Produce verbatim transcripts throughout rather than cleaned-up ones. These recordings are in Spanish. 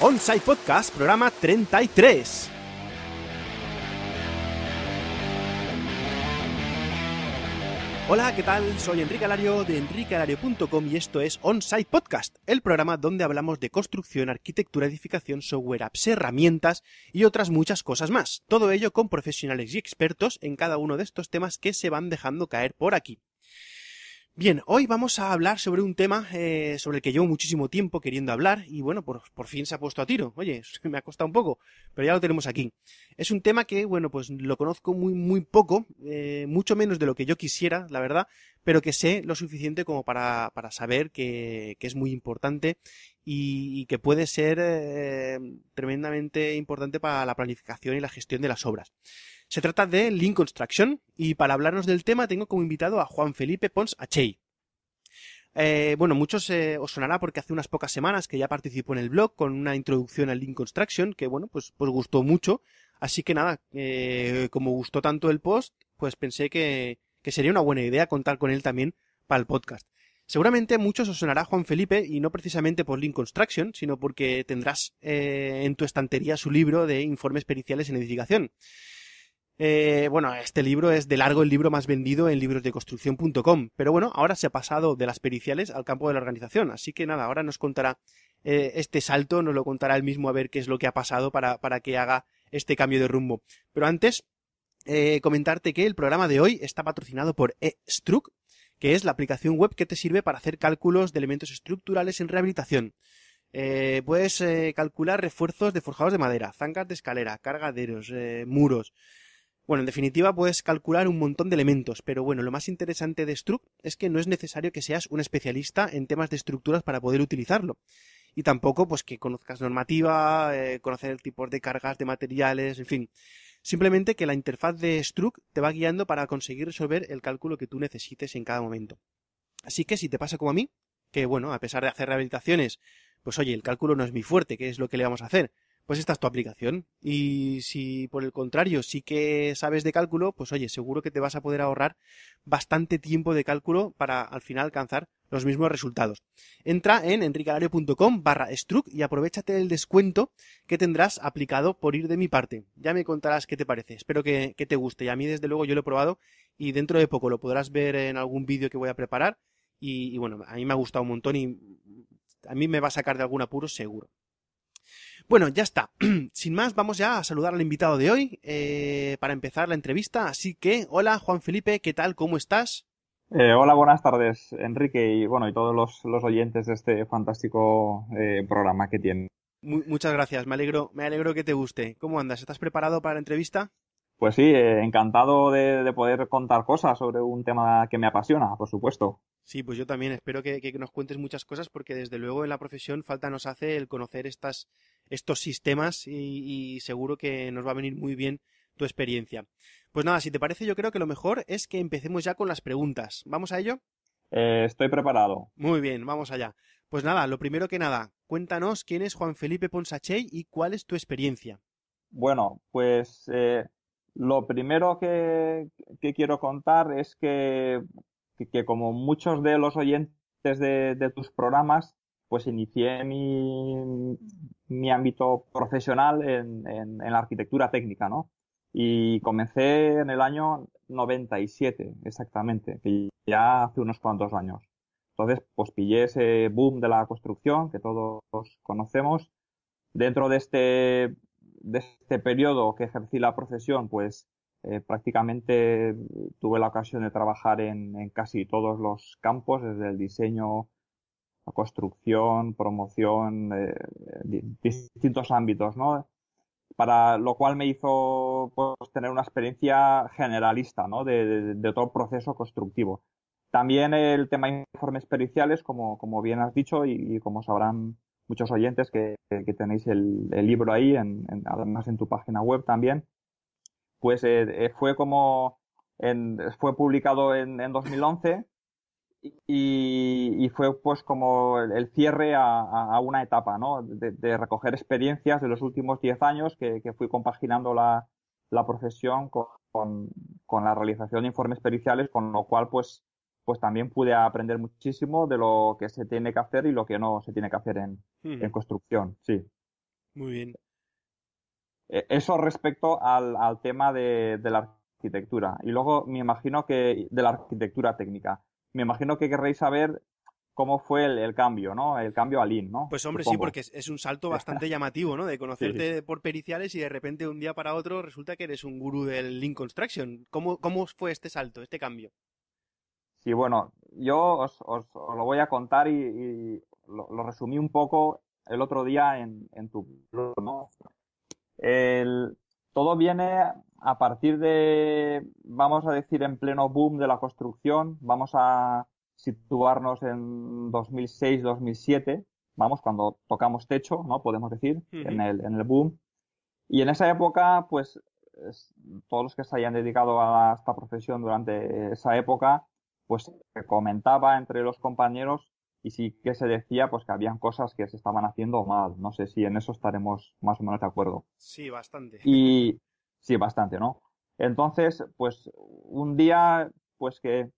OnSite Podcast, programa treinta y tres. Hola, ¿qué tal? Soy Enrique Alario de enrique alario punto com y esto es OnSite Podcast, el programa donde hablamos de construcción, arquitectura, edificación, software, apps, herramientas y otras muchas cosas más. Todo ello con profesionales y expertos en cada uno de estos temas que se van dejando caer por aquí. Bien, hoy vamos a hablar sobre un tema eh, sobre el que llevo muchísimo tiempo queriendo hablar y bueno, por, por fin se ha puesto a tiro. Oye, me ha costado un poco, pero ya lo tenemos aquí. Es un tema que, bueno, pues lo conozco muy, muy poco, eh, mucho menos de lo que yo quisiera, la verdad, pero que sé lo suficiente como para, para saber que, que es muy importante y, y que puede ser eh, tremendamente importante para la planificación y la gestión de las obras. Se trata de Lean Construction y para hablarnos del tema tengo como invitado a Juan Felipe Pons Achell. Eh, bueno, muchos eh, os sonará porque hace unas pocas semanas que ya participó en el blog con una introducción a Lean Construction que, bueno, pues, pues gustó mucho. Así que nada, eh, como gustó tanto el post, pues pensé que, que sería una buena idea contar con él también para el podcast. Seguramente a muchos os sonará Juan Felipe y no precisamente por Lean Construction, sino porque tendrás eh, en tu estantería su libro de informes periciales en edificación. Eh, bueno, este libro es de largo el libro más vendido en libros de construcción punto com, pero bueno, ahora se ha pasado de las periciales al campo de la organización, así que nada, ahora nos contará eh, este salto, nos lo contará él mismo a ver qué es lo que ha pasado para, para que haga este cambio de rumbo. Pero antes, eh, comentarte que el programa de hoy está patrocinado por E-Struc, que es la aplicación web que te sirve para hacer cálculos de elementos estructurales en rehabilitación. Eh, puedes eh, calcular refuerzos de forjados de madera, zanjas de escalera, cargaderos, eh, muros... Bueno, en definitiva puedes calcular un montón de elementos, pero bueno, lo más interesante de Struc es que no es necesario que seas un especialista en temas de estructuras para poder utilizarlo. Y tampoco pues que conozcas normativa, eh, conocer tipos de cargas, de materiales, en fin. Simplemente que la interfaz de Struc te va guiando para conseguir resolver el cálculo que tú necesites en cada momento. Así que si te pasa como a mí, que bueno, a pesar de hacer rehabilitaciones, pues oye, el cálculo no es mi fuerte, ¿qué es lo que le vamos a hacer? Pues esta es tu aplicación. Y si por el contrario sí que sabes de cálculo, pues oye, seguro que te vas a poder ahorrar bastante tiempo de cálculo para al final alcanzar los mismos resultados. Entra en enrique alario punto com barra Struc y aprovechate del descuento que tendrás aplicado por ir de mi parte. Ya me contarás qué te parece. Espero que, que te guste. Y a mí desde luego yo lo he probado y dentro de poco lo podrás ver en algún vídeo que voy a preparar. Y, y bueno, a mí me ha gustado un montón y a mí me va a sacar de algún apuro seguro. Bueno, ya está. Sin más, vamos ya a saludar al invitado de hoy eh, para empezar la entrevista. Así que, hola, Juan Felipe, ¿qué tal? ¿Cómo estás? Eh, hola, buenas tardes, Enrique, y bueno, y todos los, los oyentes de este fantástico eh, programa que tienen. Mu- muchas gracias, me alegro, me alegro que te guste. ¿Cómo andas? ¿Estás preparado para la entrevista? Pues sí, eh, encantado de, de poder contar cosas sobre un tema que me apasiona, por supuesto. Sí, pues yo también espero que, que nos cuentes muchas cosas porque desde luego en la profesión falta nos hace el conocer estas... estos sistemas y, y seguro que nos va a venir muy bien tu experiencia. Pues nada, si te parece, yo creo que lo mejor es que empecemos ya con las preguntas. ¿Vamos a ello? Eh, estoy preparado. Muy bien, vamos allá. Pues nada, lo primero que nada, cuéntanos quién es Juan Felipe Pons Achell y cuál es tu experiencia. Bueno, pues eh, lo primero que, que quiero contar es que, que, que como muchos de los oyentes de, de tus programas, pues inicié mi, mi ámbito profesional en, en, en la arquitectura técnica, ¿no? Y comencé en el año noventa y siete, exactamente, que ya hace unos cuantos años. Entonces, pues pillé ese boom de la construcción que todos conocemos. Dentro de este, de este periodo que ejercí la profesión, pues eh, prácticamente tuve la ocasión de trabajar en, en casi todos los campos, desde el diseño, construcción, promoción, eh, distintos ámbitos, ¿no? Para lo cual me hizo pues, tener una experiencia generalista, ¿no? De, de, de todo el proceso constructivo. También el tema de informes periciales, como, como bien has dicho y, y como sabrán muchos oyentes que, que tenéis el, el libro ahí, en, en, además en tu página web también, pues eh, fue como en, fue publicado en, en dos mil once. Y, y fue pues como el cierre a, a una etapa, ¿no? De, de recoger experiencias de los últimos diez años que, que fui compaginando la, la profesión con, con, con la realización de informes periciales, con lo cual pues, pues también pude aprender muchísimo de lo que se tiene que hacer y lo que no se tiene que hacer en, mm. en construcción, sí. Muy bien. Eso respecto al, al tema de, de la arquitectura. Y luego me imagino que de la arquitectura técnica. Me imagino que querréis saber cómo fue el, el cambio, ¿no? El cambio a Lean, ¿no? Pues hombre, supongo. Sí, porque es, es un salto bastante llamativo, ¿no? De conocerte sí, sí. por periciales y de repente de un día para otro resulta que eres un gurú del Lean Construction. ¿Cómo, cómo fue este salto, este cambio? Sí, bueno, yo os, os, os lo voy a contar y, y lo, lo resumí un poco el otro día en, en tu blog, ¿no? El, todo viene a partir de, vamos a decir, en pleno boom de la construcción. Vamos a situarnos en dos mil seis, dos mil siete, vamos, cuando tocamos techo, ¿no? Podemos decir, uh-huh. en el, en el boom. Y en esa época, pues, es, todos los que se hayan dedicado a esta profesión durante esa época, pues, se comentaba entre los compañeros y sí que se decía pues que habían cosas que se estaban haciendo mal. No sé si en eso estaremos más o menos de acuerdo. Sí, bastante. Y sí, bastante, ¿no? Entonces, pues un día pues que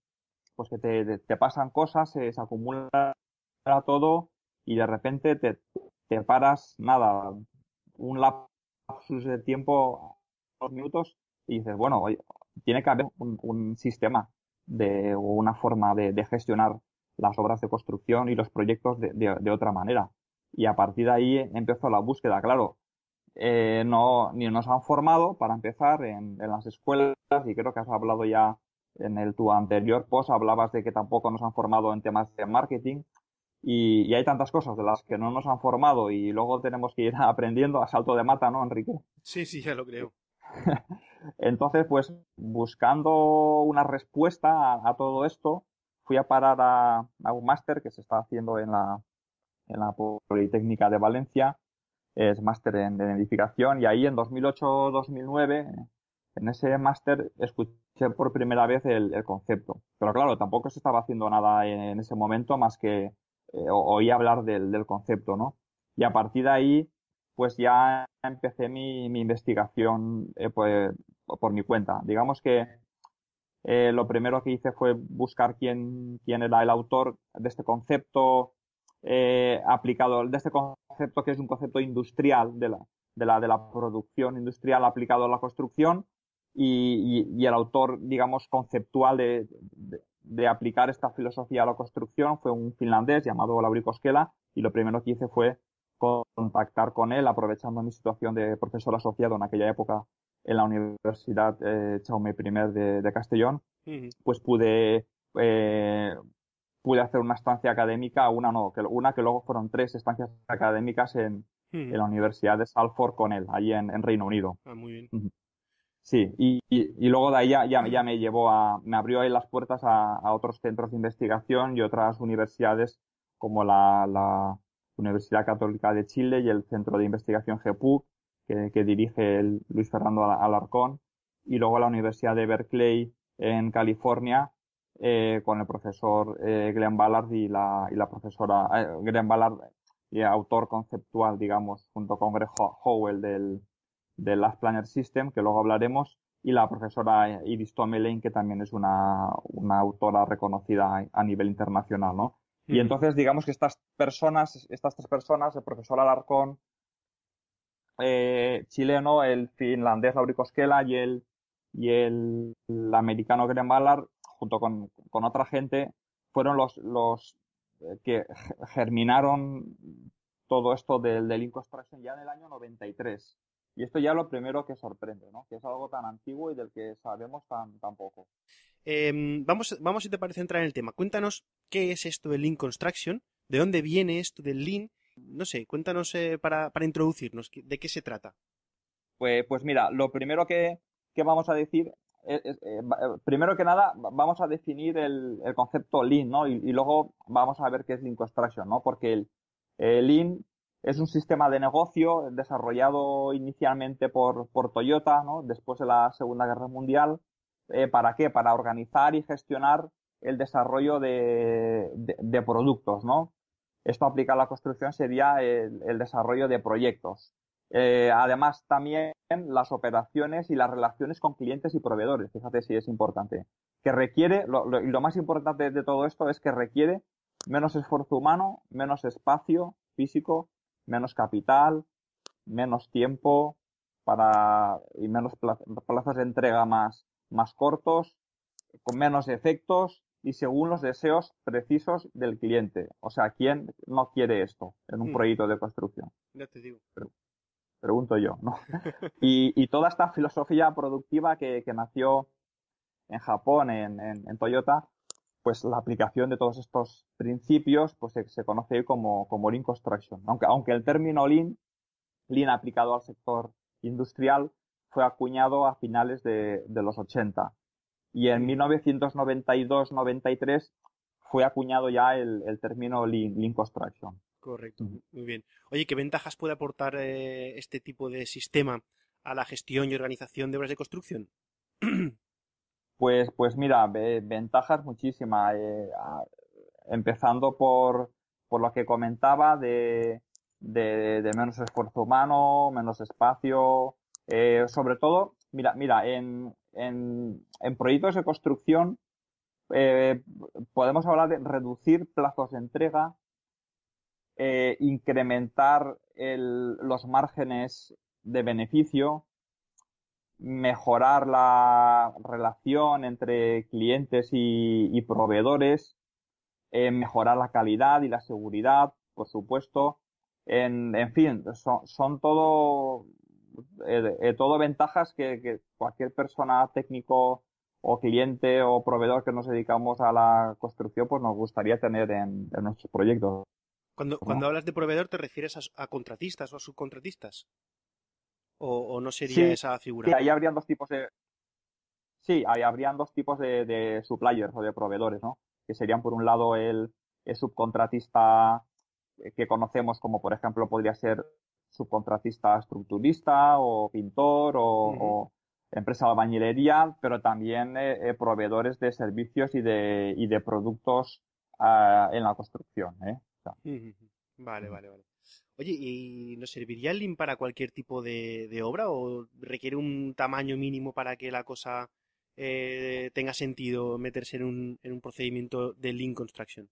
pues que te, te pasan cosas, se, se acumula todo y de repente te, te paras, nada, un lapsus de tiempo, dos minutos, y dices, bueno, oye, tiene que haber un, un sistema de o una forma de, de gestionar las obras de construcción y los proyectos de, de, de otra manera. Y a partir de ahí empezó la búsqueda, claro. Eh, no, ni nos han formado, para empezar, en, en las escuelas, y creo que has hablado ya en el tu anterior post, hablabas de que tampoco nos han formado en temas de marketing, y, y hay tantas cosas de las que no nos han formado, y luego tenemos que ir aprendiendo a salto de mata, ¿no, Enrique? Sí, sí, ya lo creo. Entonces, pues, buscando una respuesta a, a todo esto, fui a parar a, a un máster que se está haciendo en la, en la Politécnica de Valencia. Es máster en, en edificación, y ahí en dos mil ocho, dos mil nueve, en ese máster escuché por primera vez el, el concepto. Pero claro, tampoco se estaba haciendo nada en, en ese momento más que eh, oí hablar del, del concepto, ¿no? Y a partir de ahí, pues ya empecé mi, mi investigación eh, pues, por mi cuenta. Digamos que Eh, lo primero que hice fue buscar quién, quién era el autor de este concepto eh, aplicado, de este concepto que es un concepto industrial, de la, de la, de la producción industrial aplicado a la construcción, y, y, y el autor, digamos, conceptual de, de, de aplicar esta filosofía a la construcción fue un finlandés llamado Lauri Koskela, y lo primero que hice fue contactar con él, aprovechando mi situación de profesor asociado en aquella época en la Universidad eh, Jaume I de, de Castellón, uh-huh. pues pude eh, pude hacer una estancia académica, una no, que, una que luego fueron tres estancias académicas en, uh-huh. en la Universidad de Salford con él, allí en, en Reino Unido. Ah, muy bien. Uh-huh. Sí, y, y, y luego de ahí ya, ya, ya me llevó a, me abrió ahí las puertas a, a otros centros de investigación y otras universidades como la, la Universidad Católica de Chile y el Centro de Investigación Gepú, Que, que dirige el Luis Fernando Alarcón, y luego la Universidad de Berkeley en California eh, con el profesor eh, Glenn Ballard y la, y la profesora eh, Glenn Ballard, eh, autor conceptual, digamos, junto con Greg Howell del, del Last Planner System, que luego hablaremos, y la profesora Iris Tommelein, que también es una, una autora reconocida a nivel internacional, ¿no? Mm. Y entonces, digamos que estas personas, estas tres personas, el profesor Alarcón, Eh, chileno, el finlandés Lauri Koskela y el, y el, el americano Glenn Ballard, junto con, con otra gente, fueron los, los que germinaron todo esto del, del Lean Construction ya en el año noventa y tres. Y esto ya es lo primero que sorprende, ¿no? Que es algo tan antiguo y del que sabemos tan, tan poco. Eh, vamos, vamos, si te parece, a entrar en el tema. Cuéntanos qué es esto del Lean Construction, de dónde viene esto del Lean. No sé, cuéntanos eh, para, para introducirnos, ¿de qué se trata? Pues, pues mira, lo primero que, que vamos a decir, es, es, eh, primero que nada, vamos a definir el, el concepto Lean, ¿no? Y, y luego vamos a ver qué es Lean Construction, ¿no? Porque el eh, Lean es un sistema de negocio desarrollado inicialmente por, por Toyota, ¿no? Después de la Segunda Guerra Mundial. Eh, ¿Para qué? Para organizar y gestionar el desarrollo de, de, de productos, ¿no? Esto aplicado a la construcción sería el, el desarrollo de proyectos. Eh, además, también las operaciones y las relaciones con clientes y proveedores. Fíjate si es importante. Que requiere, lo, lo, lo más importante de todo esto es que requiere menos esfuerzo humano, menos espacio físico, menos capital, menos tiempo para y menos plazo, plazos de entrega más, más cortos, con menos efectos y según los deseos precisos del cliente. O sea, ¿quién no quiere esto en un mm. proyecto de construcción? Ya te digo. Pero, pregunto yo, ¿no? y, y toda esta filosofía productiva que, que nació en Japón, en, en, en Toyota, pues la aplicación de todos estos principios pues se, se conoce hoy como, como Lean Construction. Aunque, aunque el término Lean, Lean aplicado al sector industrial, fue acuñado a finales de, de los ochenta. Y en mil novecientos noventa y dos noventa y tres fue acuñado ya el, el término Lean, Lean Construction. Correcto, muy bien. Oye, ¿qué ventajas puede aportar eh, este tipo de sistema a la gestión y organización de obras de construcción? Pues, pues mira, ve, ventajas muchísimas. Eh, a, empezando por, por lo que comentaba de, de, de menos esfuerzo humano, menos espacio. Eh, sobre todo, mira, mira, en, en, en proyectos de construcción eh, podemos hablar de reducir plazos de entrega. Eh, incrementar el, los márgenes de beneficio, mejorar la relación entre clientes y, y proveedores, eh, mejorar la calidad y la seguridad, por supuesto. En, en fin, son, son todo, eh, eh, todo ventajas que, que cualquier persona, técnico o cliente o proveedor que nos dedicamos a la construcción, pues nos gustaría tener en, en nuestros proyectos. Cuando, cuando hablas de proveedor, ¿te refieres a, a contratistas o a subcontratistas? ¿O, o no sería sí, esa figura? Sí, ahí habrían dos tipos de... Sí, ahí habrían dos tipos de, de suppliers o de proveedores, ¿no? Que serían, por un lado, el, el subcontratista que conocemos como, por ejemplo, podría ser subcontratista estructurista o pintor o, uh-huh. o empresa de albañilería, pero también eh, proveedores de servicios y de, y de productos uh, en la construcción, ¿eh? Vale, vale, vale. Oye, ¿y nos serviría el Lean para cualquier tipo de, de obra o requiere un tamaño mínimo para que la cosa eh, tenga sentido meterse en un, en un procedimiento de Lean Construction?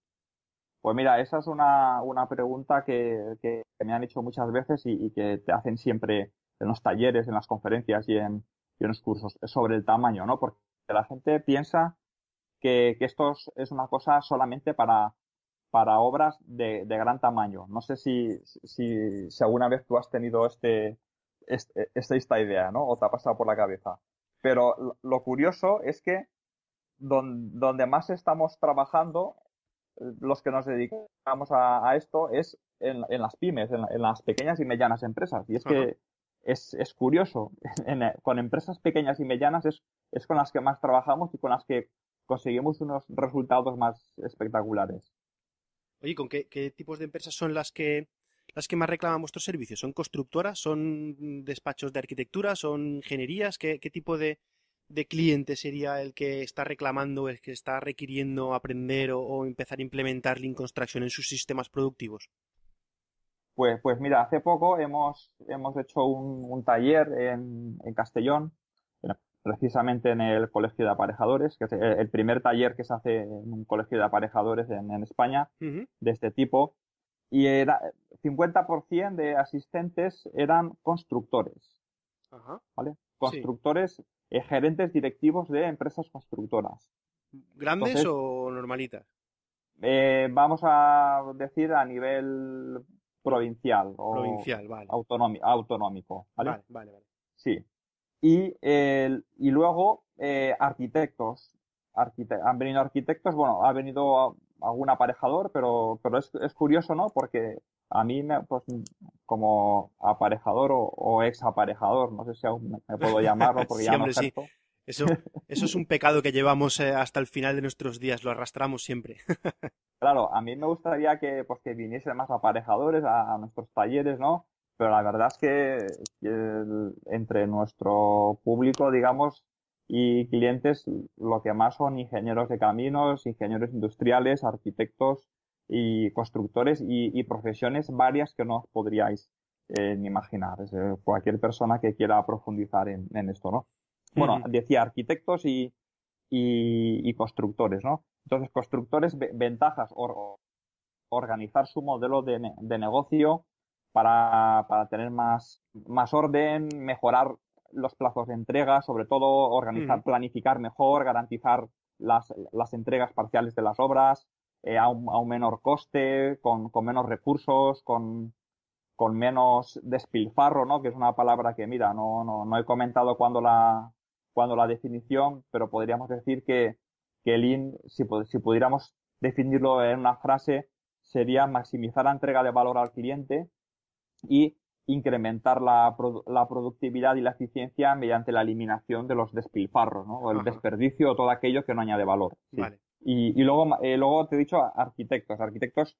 Pues mira, esa es una, una pregunta que, que me han hecho muchas veces y, y que te hacen siempre en los talleres, en las conferencias y en, y en los cursos sobre el tamaño, ¿no? Porque la gente piensa que, que esto es una cosa solamente para... para obras de, de gran tamaño. No sé si, si, si alguna vez tú has tenido este, este, esta idea, ¿no? O te ha pasado por la cabeza. Pero lo, lo curioso es que don, donde más estamos trabajando, los que nos dedicamos a, a esto, es en, en las pymes, en, en las pequeñas y medianas empresas. Y es Ajá. que es, es curioso. En, en, con empresas pequeñas y medianas es, es con las que más trabajamos y con las que conseguimos unos resultados más espectaculares. Oye, ¿con qué, qué tipos de empresas son las que las que más reclaman vuestros servicios? ¿Son constructoras? ¿Son despachos de arquitectura? ¿Son ingenierías? ¿Qué, qué tipo de, de cliente sería el que está reclamando, el que está requiriendo aprender o, o empezar a implementar Lean Construction en sus sistemas productivos? Pues, pues mira, hace poco hemos, hemos hecho un, un taller en, en Castellón, precisamente en el Colegio de Aparejadores, que es el primer taller que se hace en un colegio de aparejadores en, en España, uh-huh. de este tipo, y era cincuenta por ciento de asistentes eran constructores, uh-huh. ¿vale? Constructores, sí. eh, gerentes directivos de empresas constructoras. ¿Grandes Entonces, o normalitas? Eh, vamos a decir a nivel provincial o provincial, vale. autonomi- autonómico, ¿vale? Vale, vale, vale. Sí. Y, eh, y luego eh, arquitectos, Arquite- han venido arquitectos, bueno, ha venido algún aparejador, pero, pero es, es curioso, ¿no? Porque a mí, me, pues, como aparejador o, o ex aparejador, no sé si aún me, me puedo llamarlo porque sí, ya hombre, no ejerzo. Sí. Eso, eso es un pecado que llevamos eh, hasta el final de nuestros días, lo arrastramos siempre. Claro, a mí me gustaría que, pues, que viniesen más aparejadores a, a nuestros talleres, ¿no? Pero la verdad es que el, entre nuestro público, digamos, y clientes, lo que más son ingenieros de caminos, ingenieros industriales, arquitectos y constructores y, y profesiones varias que no os podríais eh, ni imaginar. Es, eh, cualquier persona que quiera profundizar en, en esto, ¿no? Bueno, uh-huh. decía arquitectos y, y, y constructores, ¿no? Entonces, constructores, ventajas, or, organizar su modelo de, de negocio, para, para tener más, más orden, mejorar los plazos de entrega, sobre todo organizar, mm. planificar mejor, garantizar las, las entregas parciales de las obras eh, a, un, a un menor coste, con, con menos recursos, con, con menos despilfarro, ¿no? Que es una palabra que, mira, no, no, no he comentado cuando la, cuando la definición, pero podríamos decir que, que Lean, si, si pudiéramos definirlo en una frase, sería maximizar la entrega de valor al cliente y incrementar la, la productividad y la eficiencia mediante la eliminación de los despilfarros, ¿no? O el Ajá. desperdicio o todo aquello que no añade valor. Sí. Vale. Y, y luego, eh, luego te he dicho arquitectos, arquitectos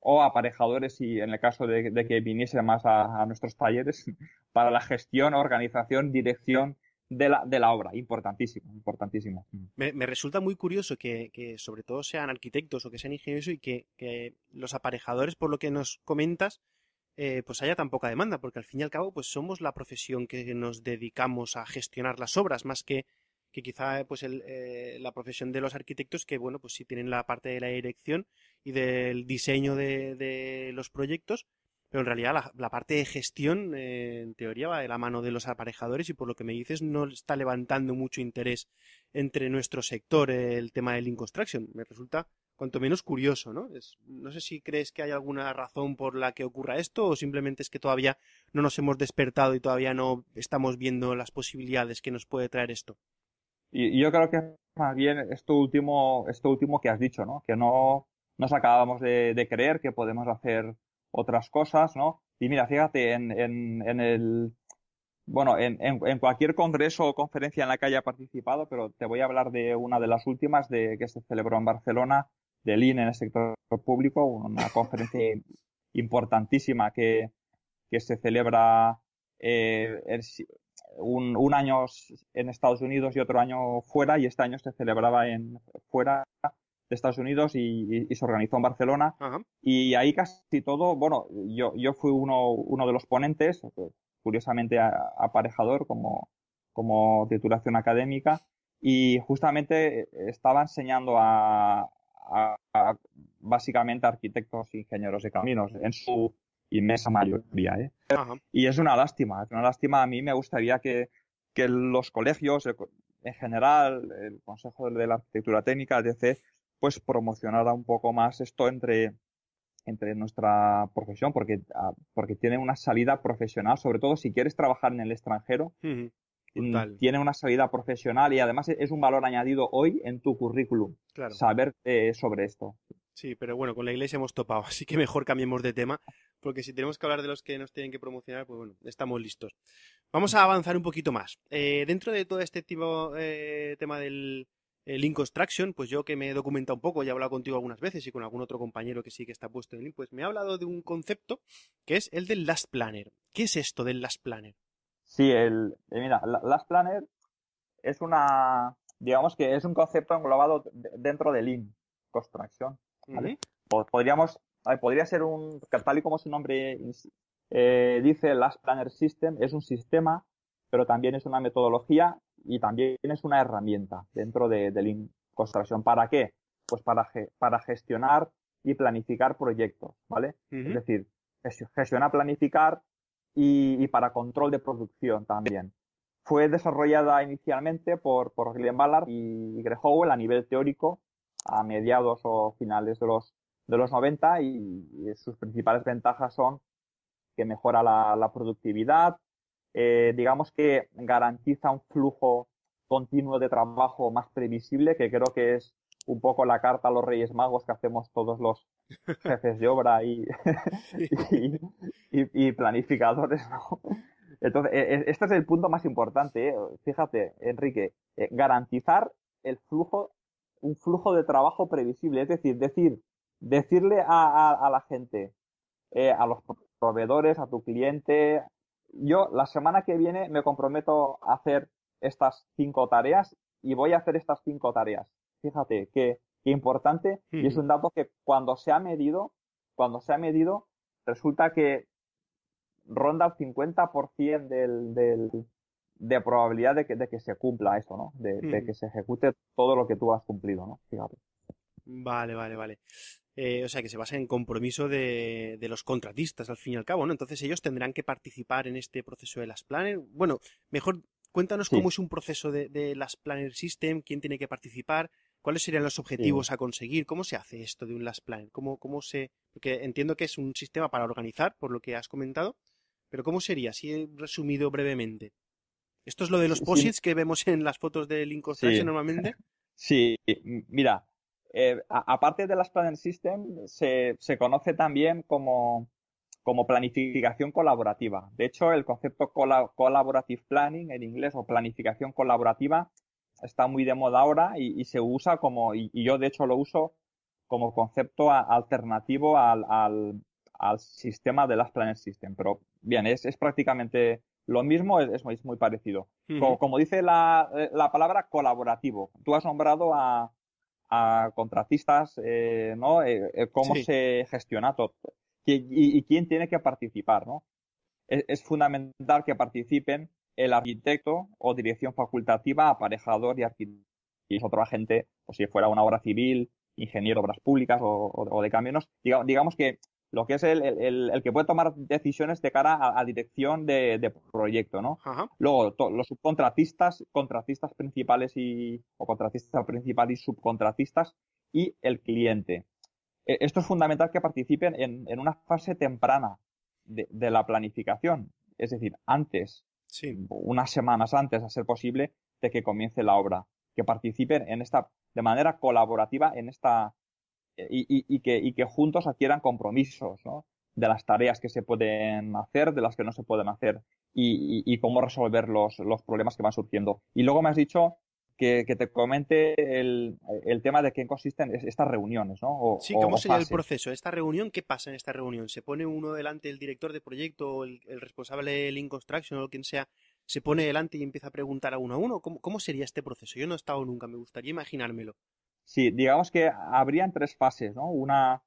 o aparejadores, y en el caso de, de que viniese más a, a nuestros talleres, para la gestión, organización, dirección de la, de la obra. Importantísimo, importantísimo. Me, me resulta muy curioso que, que sobre todo sean arquitectos o que sean ingenieros y que, que los aparejadores, por lo que nos comentas, Eh, pues haya tan poca demanda, porque al fin y al cabo pues somos la profesión que nos dedicamos a gestionar las obras, más que, que quizá pues el, eh, la profesión de los arquitectos, que bueno, pues sí tienen la parte de la dirección y del diseño de, de los proyectos, pero en realidad la, la parte de gestión eh, en teoría va de la mano de los aparejadores, y por lo que me dices no está levantando mucho interés entre nuestro sector eh, el tema del Lean Construction. Me resulta cuanto menos curioso, ¿no? Es, no sé si crees que hay alguna razón por la que ocurra esto, o simplemente es que todavía no nos hemos despertado y todavía no estamos viendo las posibilidades que nos puede traer esto. Y, y yo creo que más bien esto último, esto último que has dicho, ¿no? Que no nos acabamos de, de creer que podemos hacer otras cosas, ¿no? Y mira, fíjate, en, en, en el bueno, en, en, en cualquier congreso o conferencia en la que haya participado, pero te voy a hablar de una de las últimas de que se celebró en Barcelona, de Lean en el sector público, una conferencia importantísima que, que se celebra eh, el, un, un año en Estados Unidos y otro año fuera, y este año se celebraba en fuera de Estados Unidos y, y, y se organizó en Barcelona. Ajá. Y ahí casi todo, bueno, yo, yo fui uno, uno de los ponentes, curiosamente a, aparejador como, como titulación académica, y justamente estaba enseñando a A, a, básicamente arquitectos e ingenieros de caminos, en su inmensa mayoría, ¿eh? Y es una lástima, es una lástima. A mí me gustaría que, que los colegios, el, en general, el Consejo de la Arquitectura Técnica, etcétera, pues promocionara un poco más esto entre, entre nuestra profesión, porque, a, porque tiene una salida profesional, sobre todo si quieres trabajar en el extranjero. Mm-hmm. Total. Tiene una salida profesional y además es un valor añadido hoy en tu currículum, claro, saber eh, sobre esto. Sí, pero bueno, con la iglesia hemos topado, así que mejor cambiemos de tema, porque si tenemos que hablar de los que nos tienen que promocionar, pues bueno, estamos listos. Vamos a avanzar un poquito más. Eh, dentro de todo este tipo, eh, tema del Lean Construction, pues yo que me he documentado un poco, ya he hablado contigo algunas veces y con algún otro compañero que sí que está puesto en Lean, pues me ha hablado de un concepto que es el del Last Planner. ¿Qué es esto del Last Planner? Sí, el, mira, Last Planner es una, digamos que es un concepto englobado de, dentro de Lean Construction, ¿vale? Uh-huh. Podríamos, podría ser un, tal y como su nombre eh, dice, Last Planner System, es un sistema, pero también es una metodología y también es una herramienta dentro de, de Lean Construction. ¿Para qué? Pues para, ge, para gestionar y planificar proyectos, ¿vale? Uh-huh. Es decir, gestionar, planificar, y para control de producción también. Fue desarrollada inicialmente por, por Glenn Ballard y Greg Howell a nivel teórico a mediados o finales de los, de los noventa, y, y sus principales ventajas son que mejora la, la productividad, eh, digamos que garantiza un flujo continuo de trabajo más previsible, que creo que es un poco la carta a los Reyes Magos que hacemos todos los jefes de obra y, y, y, y planificadores, ¿no? Entonces, este es el punto más importante, ¿eh? Fíjate, Enrique, eh, garantizar el flujo, un flujo de trabajo previsible, es decir, decir decirle a, a, a la gente, eh, a los proveedores, a tu cliente, yo la semana que viene me comprometo a hacer estas cinco tareas y voy a hacer estas cinco tareas. Fíjate, qué, qué importante, y es un dato que cuando se ha medido, cuando se ha medido, resulta que ronda el cincuenta por ciento del, del, de probabilidad de que, de que se cumpla eso, ¿no? De, de que se ejecute todo lo que tú has cumplido, ¿no? Fíjate. Vale, vale, vale. eh, o sea, que se basa en compromiso de, de los contratistas, al fin y al cabo, ¿no? Entonces ellos tendrán que participar en este proceso de Last Planner. Bueno, mejor cuéntanos sí. cómo es un proceso de, de Last Planner System, quién tiene que participar, cuáles serían los objetivos sí. a conseguir, cómo se hace esto de un Last Planner, cómo, cómo se... Porque entiendo que es un sistema para organizar, por lo que has comentado, pero ¿cómo sería? Si he resumido brevemente. ¿Esto es lo de los posits sí. que vemos en las fotos de Lean Construction sí. normalmente? Sí, mira, eh, aparte de las Planner System, se, se conoce también como, como planificación colaborativa. De hecho, el concepto cola, collaborative planning en inglés o planificación colaborativa está muy de moda ahora y, y se usa como, y, y yo de hecho lo uso como concepto a, alternativo al, al, al sistema de las Planner System. Pero bien, es, es prácticamente... Lo mismo es, es, muy, es muy parecido. Uh-huh. Como, como dice la, la palabra colaborativo. Tú has nombrado a, a contratistas, eh, ¿no? Eh, eh, cómo sí. se gestiona todo. Y, y, y quién tiene que participar, ¿no? Es, es fundamental que participen el arquitecto o dirección facultativa, aparejador y arquitecto. Y es otro agente, o si fuera una obra civil, ingeniero de obras públicas o, o, o de caminos. Digamos, digamos que lo que es el, el, el que puede tomar decisiones de cara a, a dirección de, de proyecto, ¿no? Ajá. Luego, to, los subcontratistas, contratistas principales y o contratistas principales y subcontratistas y el cliente. Esto es fundamental que participen en, en una fase temprana de, de la planificación, es decir, antes, sí. unas semanas antes, a ser posible, de que comience la obra. Que participen en esta, de manera colaborativa en esta... Y, y, y, que, y que juntos adquieran compromisos, ¿no? De las tareas que se pueden hacer, de las que no se pueden hacer y, y, y cómo resolver los, los problemas que van surgiendo. Y luego me has dicho que, que te comente el, el tema de qué consisten estas reuniones, ¿no? O, sí, ¿cómo o sería fases. El proceso? ¿Esta reunión? ¿Qué pasa en esta reunión? ¿Se pone uno delante, el director de proyecto o el, el responsable de Lean Construction o quien sea, se pone delante y empieza a preguntar a uno a uno? ¿Cómo, cómo sería este proceso? Yo no he estado nunca, me gustaría imaginármelo. Sí, digamos que habrían tres fases, ¿no? Una,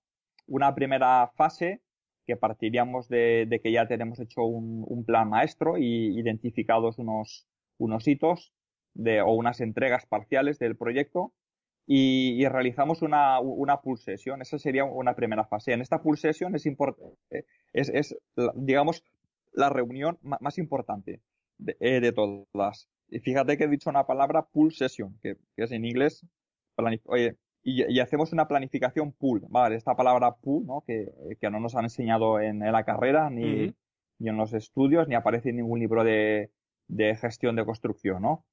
una primera fase que partiríamos de, de que ya tenemos hecho un, un plan maestro y identificados unos, unos hitos de, o unas entregas parciales del proyecto y, y realizamos una, una pull session. Esa sería una primera fase. En esta pull session es, import- es, es digamos, la reunión más importante de, de todas. Y fíjate que he dicho una palabra pull session, que, que es en inglés... Oye, y, y hacemos una planificación pool, vale, esta palabra pool, ¿no? Que, que no nos han enseñado en, en la carrera, ni, uh-huh. ni en los estudios, ni aparece en ningún libro de, de gestión de construcción, ¿no?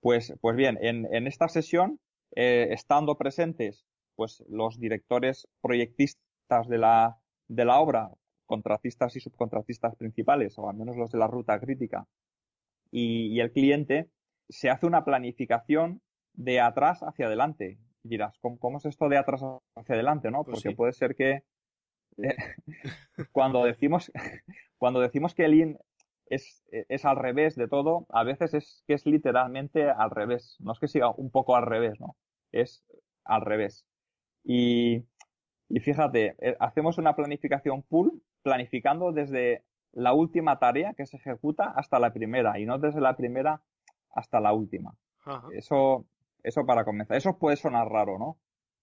Pues, pues bien, en, en esta sesión, eh, estando presentes, pues los directores proyectistas de la, de la obra, contratistas y subcontratistas principales, o al menos los de la ruta crítica, y, y el cliente, se hace una planificación de atrás hacia adelante. Y dirás, ¿cómo, ¿cómo es esto de atrás hacia adelante? ¿No? Pues porque sí. puede ser que eh, cuando decimos cuando decimos que Lean es, es al revés de todo, a veces es que es literalmente al revés. No es que siga un poco al revés, ¿no? Es al revés. Y, y fíjate, eh, hacemos una planificación pool planificando desde la última tarea que se ejecuta hasta la primera y no desde la primera hasta la última. Ajá. Eso... Eso para comenzar. Eso puede sonar raro, ¿no?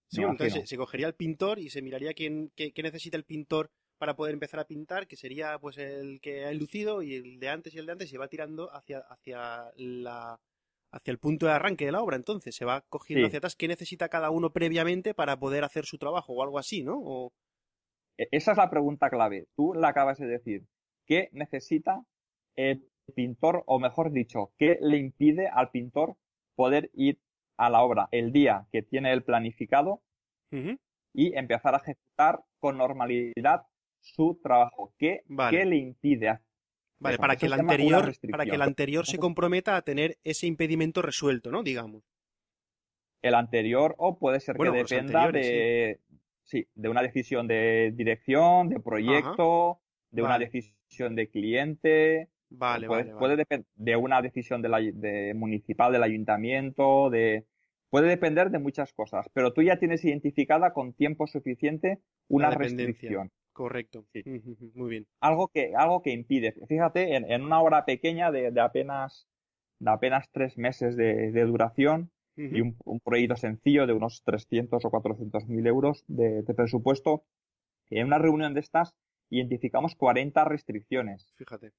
Sí, me entonces se, se cogería el pintor y se miraría quién, qué, qué necesita el pintor para poder empezar a pintar, que sería pues el que ha enlucido y el de antes y el de antes se va tirando hacia, hacia, la, hacia el punto de arranque de la obra. Entonces se va cogiendo sí. hacia atrás qué necesita cada uno previamente para poder hacer su trabajo o algo así, ¿no? O... Esa es la pregunta clave. Tú la acabas de decir. ¿Qué necesita el pintor? O mejor dicho, ¿qué le impide al pintor poder ir a la obra el día que tiene el planificado uh-huh. y empezar a ejecutar con normalidad su trabajo? ¿Qué, vale. ¿qué le impide hacer? Vale, eso, para, que el anterior, para que el anterior se comprometa a tener ese impedimento resuelto, ¿no? Digamos. El anterior, o puede ser bueno, que dependa de, sí. Sí, de una decisión de dirección, de proyecto, Ajá. de vale. una decisión de cliente... Vale, puede, vale, puede depender de una decisión de la, de municipal, del ayuntamiento, de puede depender de muchas cosas, pero tú ya tienes identificada con tiempo suficiente una restricción. Correcto. Sí. Muy bien. Algo que, algo que impide. Fíjate, en, en una obra pequeña de, de apenas de apenas tres meses de, de duración, Uh-huh. Y un, un proyecto sencillo de unos trescientos o cuatrocientos mil euros de, de presupuesto. Y en una reunión de estas identificamos cuarenta restricciones. Fíjate.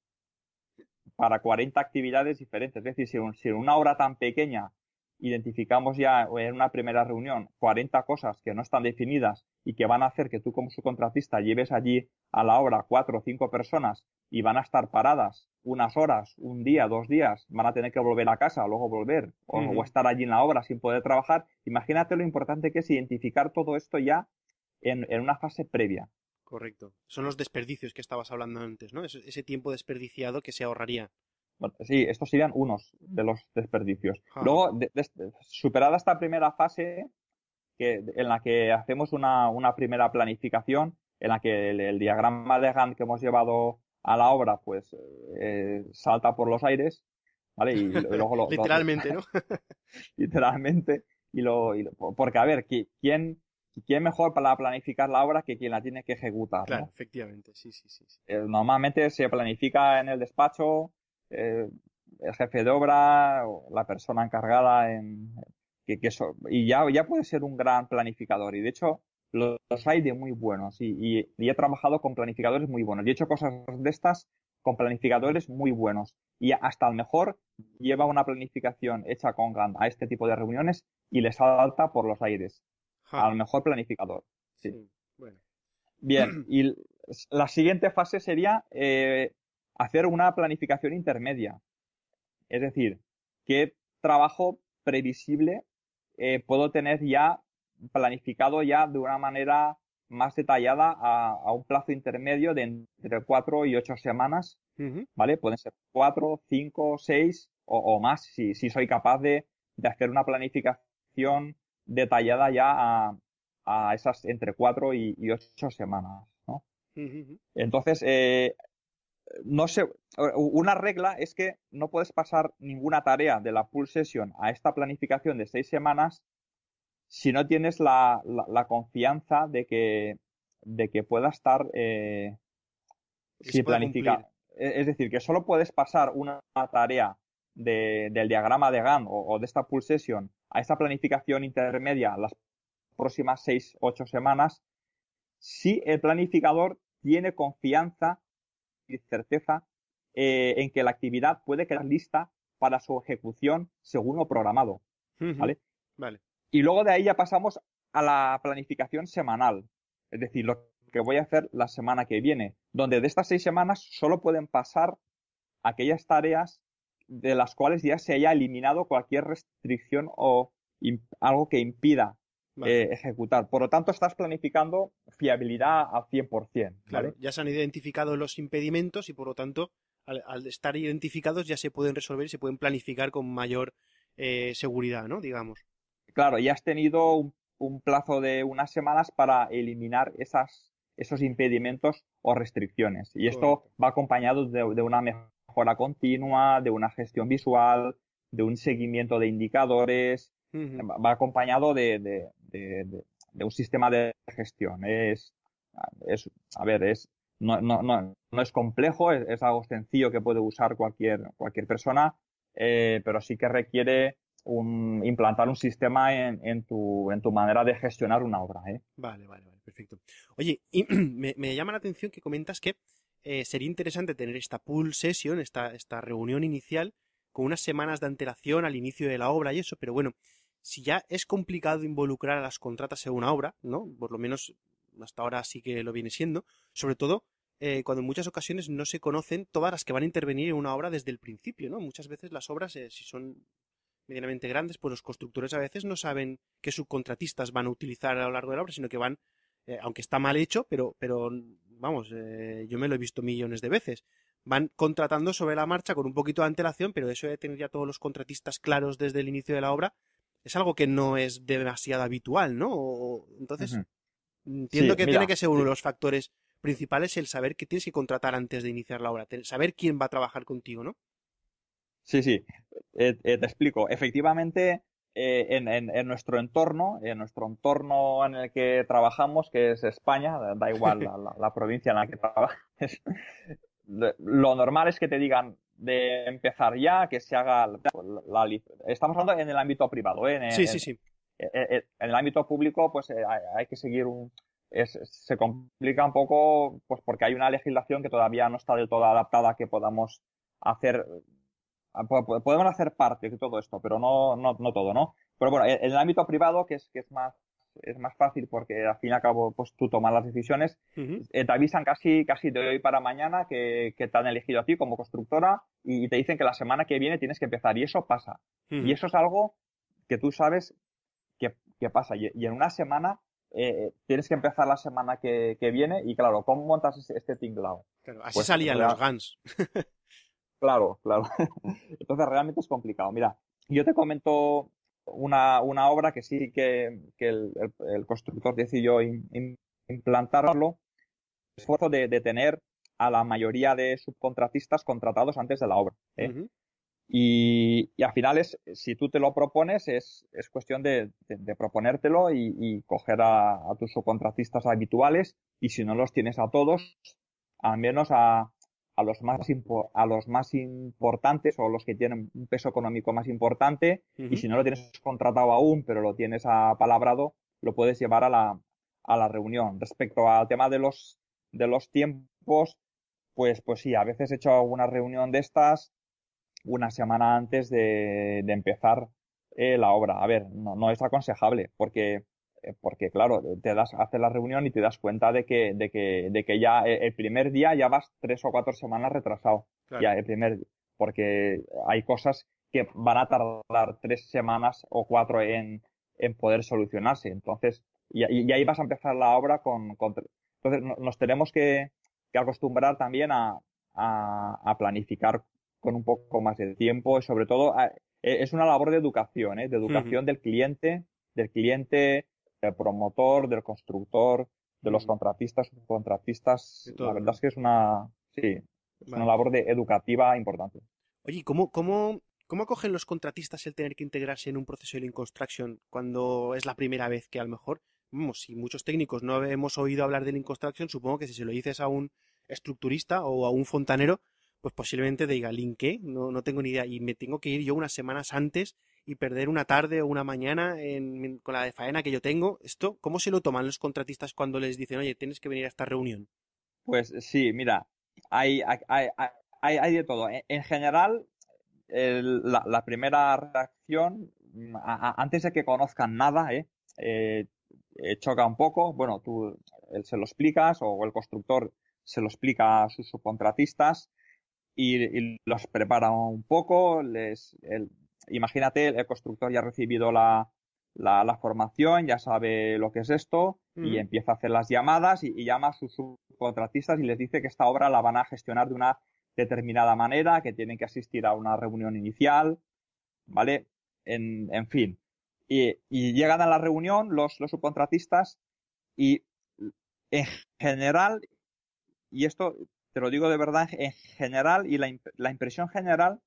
Para cuarenta actividades diferentes. Es decir, si, un, si en una obra tan pequeña identificamos ya en una primera reunión cuarenta cosas que no están definidas y que van a hacer que tú como subcontratista lleves allí a la obra cuatro o cinco personas y van a estar paradas unas horas, un día, dos días, van a tener que volver a casa, luego volver o, uh-huh. o estar allí en la obra sin poder trabajar. Imagínate lo importante que es identificar todo esto ya en, en una fase previa. Correcto. Son los desperdicios que estabas hablando antes, ¿no? Ese, ese tiempo desperdiciado que se ahorraría. Bueno, sí, estos serían unos de los desperdicios. Ah. Luego, de, de, superada esta primera fase que, en la que hacemos una, una primera planificación, en la que el, el diagrama de Gantt que hemos llevado a la obra pues eh, salta por los aires, ¿vale? Y, y luego lo, literalmente, lo, ¿no? Literalmente. Y lo, y lo, porque, a ver, ¿quién... ¿Quién mejor para planificar la obra que quien la tiene que ejecutar? Claro, ¿no? Efectivamente, sí, sí, sí. sí. Eh, normalmente se planifica en el despacho, eh, el jefe de obra, o la persona encargada, en, que, que so, y ya, ya puede ser un gran planificador. Y de hecho, los, los hay de muy buenos. Y, y, y he trabajado con planificadores muy buenos. Y he hecho cosas de estas con planificadores muy buenos. Y hasta el mejor lleva una planificación hecha con Gantt a este tipo de reuniones y les salta por los aires. Al mejor planificador. Sí. Sí, bueno. Bien, y la siguiente fase sería eh, hacer una planificación intermedia. Es decir, qué trabajo previsible eh, puedo tener ya planificado ya de una manera más detallada a, a un plazo intermedio de entre cuatro y ocho semanas. Uh-huh. ¿Vale? Pueden ser cuatro, cinco, seis o, o más si, si soy capaz de, de hacer una planificación detallada ya a, a esas entre cuatro y ocho semanas, ¿no? Uh-huh. Entonces, eh, no sé, una regla es que no puedes pasar ninguna tarea de la pool session a esta planificación de seis semanas si no tienes la, la, la confianza de que, de que pueda estar eh, si planifica. Es decir, que solo puedes pasar una tarea de, del diagrama de Gantt o, o de esta pool session a esta planificación intermedia las próximas seis a ocho semanas si el planificador tiene confianza y certeza eh, en que la actividad puede quedar lista para su ejecución según lo programado. ¿Vale? Vale. Y luego de ahí ya pasamos a la planificación semanal, es decir, lo que voy a hacer la semana que viene, donde de estas seis semanas solo pueden pasar aquellas tareas de las cuales ya se haya eliminado cualquier restricción o imp- algo que impida vale. eh, ejecutar. Por lo tanto, estás planificando fiabilidad al cien por ciento. ¿Vale? Claro, ya se han identificado los impedimentos y, por lo tanto, al, al estar identificados ya se pueden resolver y se pueden planificar con mayor eh, seguridad, ¿no? Digamos. Claro, ya has tenido un, un plazo de unas semanas para eliminar esas, esos impedimentos o restricciones. Y esto Correcto. Va acompañado de, de una mejora continua, de una gestión visual, de un seguimiento de indicadores, uh-huh. va acompañado de, de, de, de, de un sistema de gestión. Es, es a ver, es no, no, no, no es complejo, es, es algo sencillo que puede usar cualquier, cualquier persona, eh, pero sí que requiere un, implantar un sistema en, en, tu, en tu manera de gestionar una obra. ¿eh? Vale, vale, vale, perfecto. Oye, y me, me llama la atención que comentas que Eh, sería interesante tener esta pool session, esta, esta reunión inicial, con unas semanas de antelación al inicio de la obra y eso, pero bueno, si ya es complicado involucrar a las contratas en una obra, ¿no? Por lo menos hasta ahora sí que lo viene siendo, sobre todo eh, cuando en muchas ocasiones no se conocen todas las que van a intervenir en una obra desde el principio, ¿no? Muchas veces las obras, eh, si son medianamente grandes, pues los constructores a veces no saben qué subcontratistas van a utilizar a lo largo de la obra, sino que van, eh, aunque está mal hecho, pero... pero vamos, eh, yo me lo he visto millones de veces. Van contratando sobre la marcha con un poquito de antelación, pero eso de tener ya todos los contratistas claros desde el inicio de la obra es algo que no es demasiado habitual, ¿no? O, entonces, uh-huh. entiendo sí, que mira, tiene que ser uno sí. de los factores principales el saber que tienes que contratar antes de iniciar la obra, saber quién va a trabajar contigo, ¿no? Sí, sí, eh, eh, te explico. Efectivamente, eh, en, en, en nuestro entorno, en nuestro entorno en el que trabajamos, que es España, da igual la, la, la provincia en la que trabajes, lo normal es que te digan, de empezar ya, que se haga la, la, estamos hablando en el ámbito privado, ¿eh? En, sí, en, sí, sí. En, en el ámbito público, pues hay, hay que seguir un... Es, se complica un poco, pues porque hay una legislación que todavía no está del todo adaptada, que podamos hacer... Podemos hacer parte de todo esto, pero no, no, no todo, ¿no? Pero bueno, en el ámbito privado, que es, que es más... es más fácil porque al fin y al cabo pues tú tomas las decisiones, uh-huh. eh, te avisan casi casi de hoy para mañana que, que te han elegido a ti como constructora y te dicen que la semana que viene tienes que empezar, y eso pasa. Uh-huh. Y eso es algo que tú sabes que, que pasa, y, y en una semana eh, tienes que empezar la semana que, que viene, y claro, ¿cómo montas este, este tinglao? Claro, así pues, salían los G A Ns. Claro, claro. Entonces realmente es complicado. Mira, yo te comento... Una, una obra que sí que, que el, el, el constructor decidió in, in, implantarlo, el esfuerzo de, de tener a la mayoría de subcontratistas contratados antes de la obra, ¿eh? Uh-huh. y, y al final, es, si tú te lo propones, es, es cuestión de, de, de proponértelo y, y coger a, a tus subcontratistas habituales, y si no los tienes a todos, al menos a, a, los, más impo- a los más importantes o los que tienen un peso económico más importante, uh-huh. y si no lo tienes contratado aún, pero lo tienes apalabrado, lo puedes llevar a la, a la reunión. Respecto al tema de los, de los tiempos, pues, pues sí, a veces he hecho alguna reunión de estas una semana antes de, de empezar eh, la obra. A ver, no, no es aconsejable, porque... Porque, claro, te das, haces la reunión y te das cuenta de que, de que, de que ya el primer día ya vas tres o cuatro semanas retrasado. Claro. Ya el primer día. Porque hay cosas que van a tardar tres semanas o cuatro en, en poder solucionarse. Entonces, y, y ahí vas a empezar la obra con, con... Entonces, nos tenemos que, que acostumbrar también a, a, a planificar con un poco más de tiempo, y sobre todo, a, es una labor de educación, ¿eh? De educación, uh-huh. del cliente, del cliente... del promotor, del constructor, de los contratistas, subcontratistas. La verdad es que es una, sí, es vale. una labor de educativa importante. Oye, ¿cómo, cómo, ¿cómo acogen los contratistas el tener que integrarse en un proceso de Lean Construction cuando es la primera vez que a lo mejor, vamos, si muchos técnicos no hemos oído hablar de Lean Construction, supongo que si se lo dices a un estructurista o a un fontanero, pues posiblemente te diga, ¿Lean qué? No, no tengo ni idea, y me tengo que ir yo unas semanas antes y perder una tarde o una mañana en, con la de faena que yo tengo. Esto, ¿cómo se lo toman los contratistas cuando les dicen, oye, tienes que venir a esta reunión? Pues sí, mira, hay, hay, hay, hay de todo. En, en general, el, la, la primera reacción, a, a, antes de que conozcan nada, ¿eh? Eh, choca un poco. Bueno, tú él se lo explicas, o el constructor se lo explica a sus subcontratistas y, y los prepara un poco, les... El, imagínate, el constructor ya ha recibido la, la, la formación, ya sabe lo que es esto, mm. y empieza a hacer las llamadas y, y llama a sus subcontratistas y les dice que esta obra la van a gestionar de una determinada manera, que tienen que asistir a una reunión inicial, ¿vale? En, en fin. Y, y llegan a la reunión los, los subcontratistas y, en general, y esto te lo digo de verdad, en general, y la, la impresión general,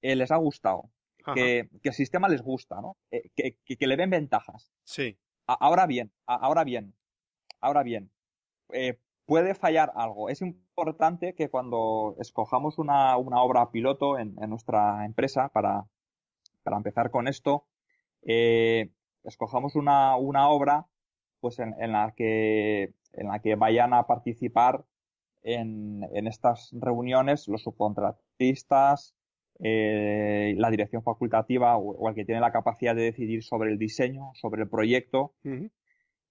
eh, les ha gustado. Que, que el sistema les gusta, ¿no? Eh, que, que, que le ven ventajas. Sí. A, ahora bien, a, ahora bien, ahora bien, eh, puede fallar algo. Es importante que cuando escojamos una, una obra piloto en, en nuestra empresa, para, para empezar con esto, eh, escojamos una, una obra pues en, en, la que, en la que vayan a participar en, en estas reuniones los subcontratistas, Eh, la dirección facultativa o, o el que tiene la capacidad de decidir sobre el diseño, sobre el proyecto, uh-huh.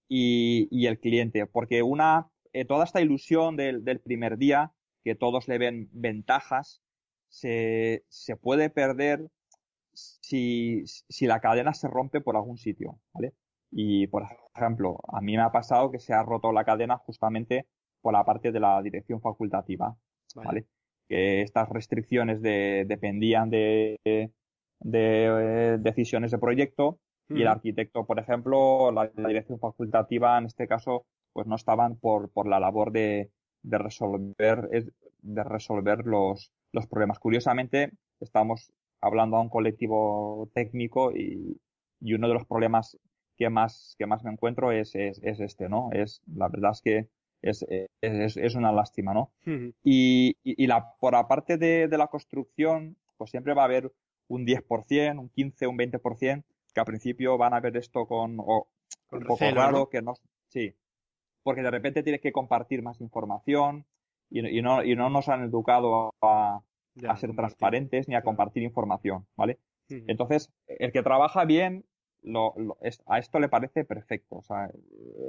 y, y el cliente, porque una eh, toda esta ilusión del, del primer día, que todos le ven ventajas, se, se puede perder si, si la cadena se rompe por algún sitio, ¿vale? Y por ejemplo, a mí me ha pasado que se ha roto la cadena justamente por la parte de la dirección facultativa, ¿vale? ¿Vale? Que estas restricciones de, dependían de, de, de decisiones de proyecto, mm. y el arquitecto, por ejemplo, la, la dirección facultativa en este caso, pues no estaban por, por la labor de, de resolver, de resolver los, los problemas. Curiosamente, estamos hablando a un colectivo técnico y, y uno de los problemas que más, que más me encuentro es, es, es este, ¿no? Es, la verdad es que es, es, es una lástima, ¿no? Uh-huh. Y, y, y la, por la parte de, de la construcción, pues siempre va a haber un diez por ciento, un quince por ciento, un veinte por ciento, que al principio van a ver esto con, o, con un poco recelo, raro, ¿no? Que no, sí, porque de repente tienes que compartir más información y, y, no, y no nos han educado a, ya, a ser transparentes ni a compartir información, ¿vale? Uh-huh. Entonces, el que trabaja bien, Lo, lo, es, a esto le parece perfecto, o sea,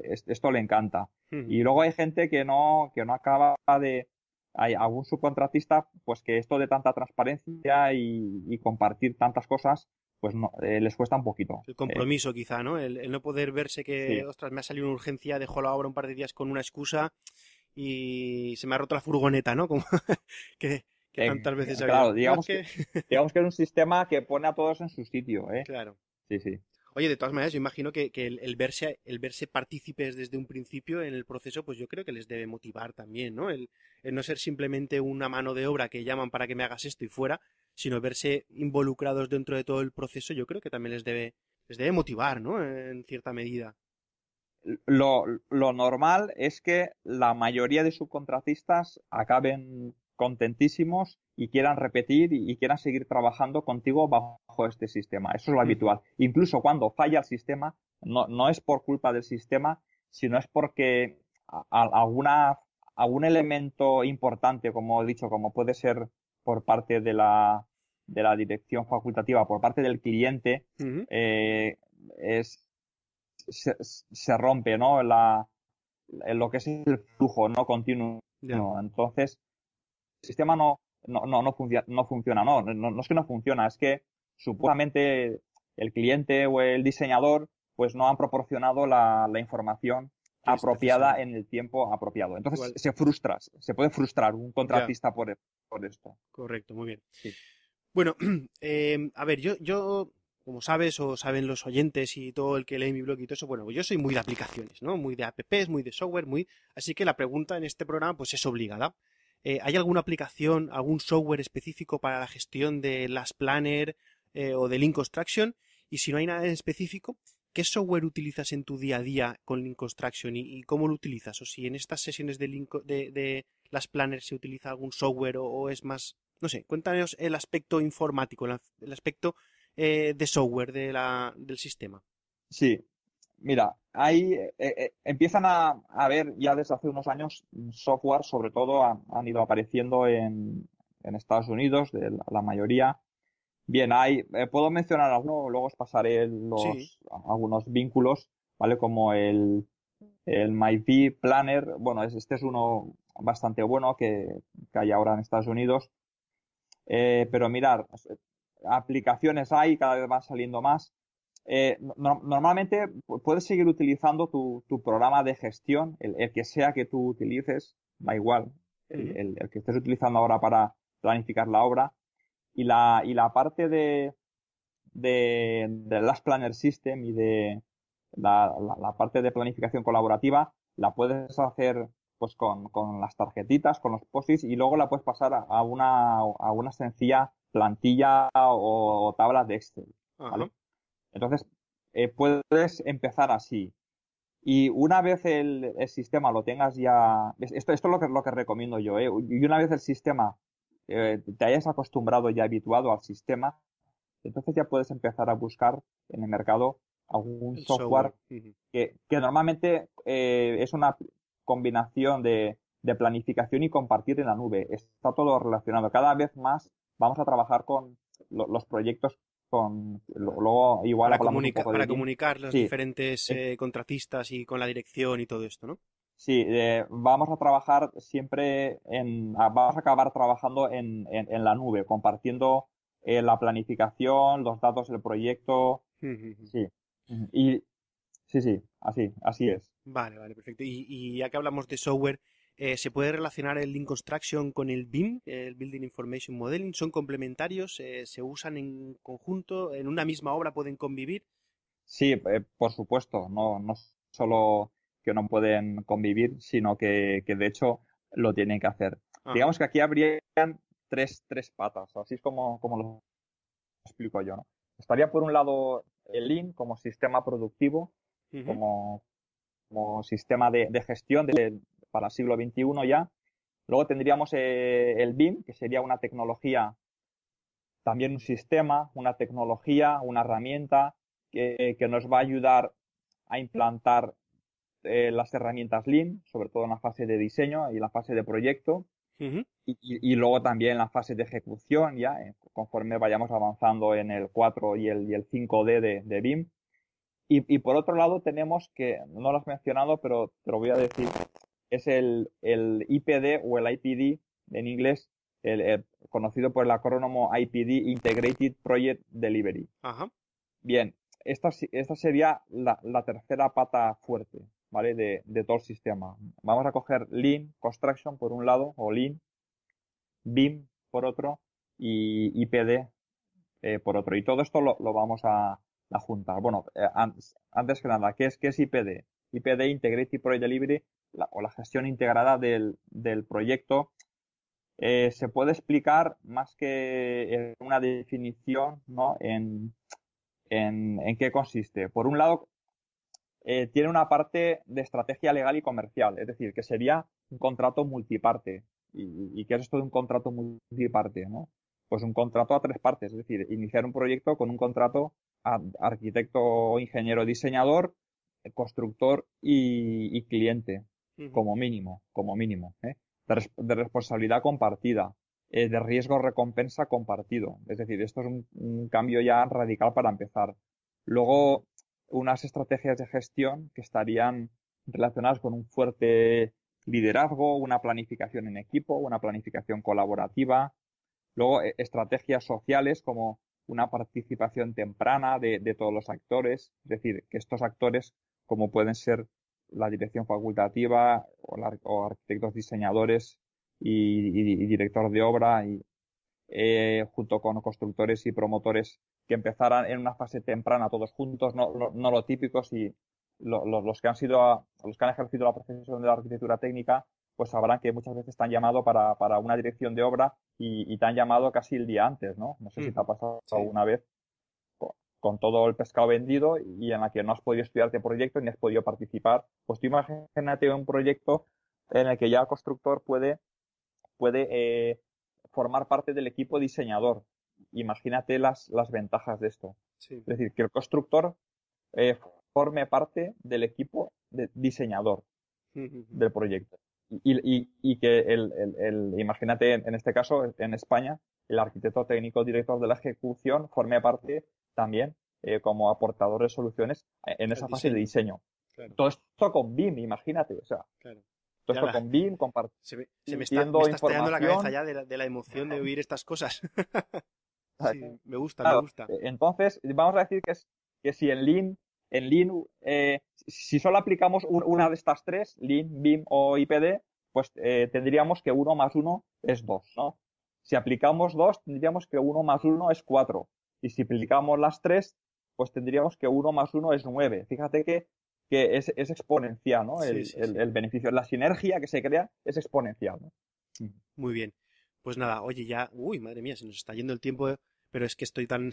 es, esto le encanta. Uh-huh. Y luego hay gente que no, que no acaba de... Hay algún subcontratista, pues que esto de tanta transparencia y, y compartir tantas cosas, pues no, eh, les cuesta un poquito. El compromiso eh, quizá, ¿no? El, el no poder verse que, sí. ostras, me ha salido una urgencia, dejo la obra un par de días con una excusa y se me ha roto la furgoneta, ¿no? Como que... que eh, tantas veces había. Claro, digamos, que... Que, digamos que es un sistema que pone a todos en su sitio, ¿eh? Claro. Sí, sí. Oye, de todas maneras, yo imagino que, que el, el verse el verse partícipes desde un principio en el proceso, pues yo creo que les debe motivar también, ¿no? El, el no ser simplemente una mano de obra que llaman para que me hagas esto y fuera, sino verse involucrados dentro de todo el proceso, yo creo que también les debe les debe motivar, ¿no? En cierta medida. Lo, lo normal es que la mayoría de subcontratistas acaben contentísimos y quieran repetir y quieran seguir trabajando contigo bajo este sistema. Eso es lo habitual. Incluso cuando falla el sistema, no, no es por culpa del sistema, sino es porque a, a alguna, algún elemento importante, como he dicho, como puede ser por parte de la, de la dirección facultativa, por parte del cliente, uh-huh. eh, es, se, se rompe, ¿no? La, lo que es el flujo, ¿no? Continuo. Yeah. Entonces, el sistema no No, no, no, func- no funciona, no, no, no es que no funciona, es que supuestamente el cliente o el diseñador pues no han proporcionado la, la información apropiada en el tiempo apropiado. Entonces ¿Cuál? se frustra, se puede frustrar un contratista yeah. por, por esto. Correcto, muy bien. Sí. Bueno, eh, a ver, yo, yo, como sabes o saben los oyentes y todo el que lee mi blog y todo eso, bueno, yo soy muy de aplicaciones, ¿no? Muy de apps, muy de software, muy... Así que la pregunta en este programa pues es obligada. Eh, ¿Hay alguna aplicación, algún software específico para la gestión de Last Planner eh, o de Lean Construction? Y si no hay nada en específico, ¿qué software utilizas en tu día a día con Lean Construction y, y cómo lo utilizas? O si en estas sesiones de, Lean, de, de Last Planner se utiliza algún software o, o es más... No sé, cuéntanos el aspecto informático, el, el aspecto eh, de software de la, del sistema. Sí, mira... Ahí eh, eh, empiezan a, a ver ya desde hace unos años software, sobre todo ha, han ido apareciendo en, en Estados Unidos, de la, la mayoría. Bien, hay, eh, puedo mencionar algunos, luego os pasaré los, sí. algunos vínculos, ¿vale? Como el, el MyV Planner, bueno, este es uno bastante bueno que, que hay ahora en Estados Unidos. Eh, pero mirad, aplicaciones hay, cada vez van saliendo más. Eh, no, normalmente puedes seguir utilizando tu, tu programa de gestión, el, el que sea que tú utilices, da igual, el, el, el que estés utilizando ahora para planificar la obra. Y la, y la parte de, de, de Last Planner System y de la, la, la parte de planificación colaborativa la puedes hacer pues con, con las tarjetitas, con los post-its y luego la puedes pasar a una, a una sencilla plantilla o, o tabla de Excel, ¿vale? Ajá. Entonces, eh, puedes empezar así. Y una vez el, el sistema lo tengas ya... Esto, esto es lo que, lo que recomiendo yo, ¿eh? Y una vez el sistema, eh, te hayas acostumbrado y habituado al sistema, entonces ya puedes empezar a buscar en el mercado algún el software, software. Que, que normalmente eh, es una combinación de, de planificación y compartir en la nube. Está todo relacionado. Cada vez más vamos a trabajar con lo, los proyectos Con, luego igual para, comunica, para comunicar los sí. diferentes eh, contratistas y con la dirección y todo esto, ¿no? Sí, eh, vamos a trabajar siempre en, vamos a acabar trabajando en, en, en la nube, compartiendo eh, la planificación, los datos del proyecto, sí, y sí, sí, así, así es. Vale, vale, perfecto. Y, y ya que hablamos de software, eh, ¿se puede relacionar el Lean Construction con el B I M, el Building Information Modeling? ¿Son complementarios? Eh, ¿Se usan en conjunto? ¿En una misma obra pueden convivir? Sí, eh, por supuesto. No, no solo que no pueden convivir, sino que, que de hecho lo tienen que hacer. Ah. Digamos que aquí habrían tres, tres patas. Así es como, como lo explico yo, ¿no? Estaría por un lado el Lean como sistema productivo, uh-huh. como, como sistema de, de gestión de para el siglo veintiuno ya. Luego tendríamos eh, el B I M, que sería una tecnología, también un sistema, una tecnología, una herramienta que, que nos va a ayudar a implantar eh, las herramientas Lean, sobre todo en la fase de diseño y la fase de proyecto. Uh-huh. y, y, y luego también en la fase de ejecución, ya eh, conforme vayamos avanzando en el cuatro y el, y el cinco D de, de B I M. Y, y por otro lado tenemos que, no lo has mencionado, pero te lo voy a decir, es el, el I P D o el I P D en inglés, el, el, conocido por el acrónimo I P D, Integrated Project Delivery. Ajá. Bien, esta, esta sería la, la tercera pata fuerte, ¿vale? De, de todo el sistema. Vamos a coger Lean Construction por un lado, o Lean, B I M por otro, y I P D eh, por otro. Y todo esto lo, lo vamos a, a juntar. Bueno, eh, antes, antes que nada, ¿qué es, qué es I P D? I P D, Integrated Project Delivery, la, o la gestión integrada del, del proyecto. Eh, se puede explicar más que en una definición, ¿no? En, en, en qué consiste. Por un lado, eh, tiene una parte de estrategia legal y comercial, es decir, que sería un contrato multiparte. ¿Y, y qué es esto de un contrato multiparte, ¿no? Pues un contrato a tres partes, es decir, iniciar un proyecto con un contrato a arquitecto, ingeniero, diseñador, constructor y, y cliente, uh-huh. como mínimo, como mínimo, ¿eh? De responsabilidad compartida, eh, de riesgo-recompensa compartido. Es decir, esto es un, un cambio ya radical para empezar. Luego, unas estrategias de gestión que estarían relacionadas con un fuerte liderazgo, una planificación en equipo, una planificación colaborativa. Luego, eh, estrategias sociales como una participación temprana de, de todos los actores. Es decir, que estos actores, como pueden ser la dirección facultativa o, la, o arquitectos diseñadores y, y, y director de obra, y, eh, junto con constructores y promotores, que empezaran en una fase temprana todos juntos, no, no, no lo típico, si lo, lo, los que han sido los que han ejercido la profesión de la arquitectura técnica, pues sabrán que muchas veces te han llamado para, para una dirección de obra y, y te han llamado casi el día antes, ¿no? No sé mm. si te ha pasado sí. alguna vez, con todo el pescado vendido y en la que no has podido estudiarte proyecto ni has podido participar. Pues tú imagínate un proyecto en el que ya el constructor puede, puede eh, formar parte del equipo diseñador. Imagínate las, las ventajas de esto. Sí. Es decir, que el constructor eh, forme parte del equipo de diseñador uh-huh. del proyecto. Y, y, y que, el, el, el imagínate en, en este caso, en España, el arquitecto técnico director de la ejecución forme parte también eh, como aportador de soluciones en esa fase de diseño. Claro. Todo esto con B I M, imagínate. O sea, claro. Todo esto la... con B I M, compartiendo se me, se me está, me está estallando la cabeza ya de la, de la emoción de oír estas cosas. Sí, me gusta, claro. me gusta. Entonces, vamos a decir que, es, que si en Lean, en Lean eh, si solo aplicamos un, una de estas tres, Lean, B I M o I P D, pues eh, tendríamos que uno más uno es dos, ¿no? Si aplicamos dos, tendríamos que uno más uno es cuatro. Y si aplicamos las tres, pues tendríamos que uno más uno es nueve. Fíjate que, que es, es exponencial, ¿no? El, sí, sí, el, sí. el beneficio, la sinergia que se crea es exponencial, ¿no? Muy bien. Pues nada, oye, ya... Uy, madre mía, se nos está yendo el tiempo, pero es que estoy tan...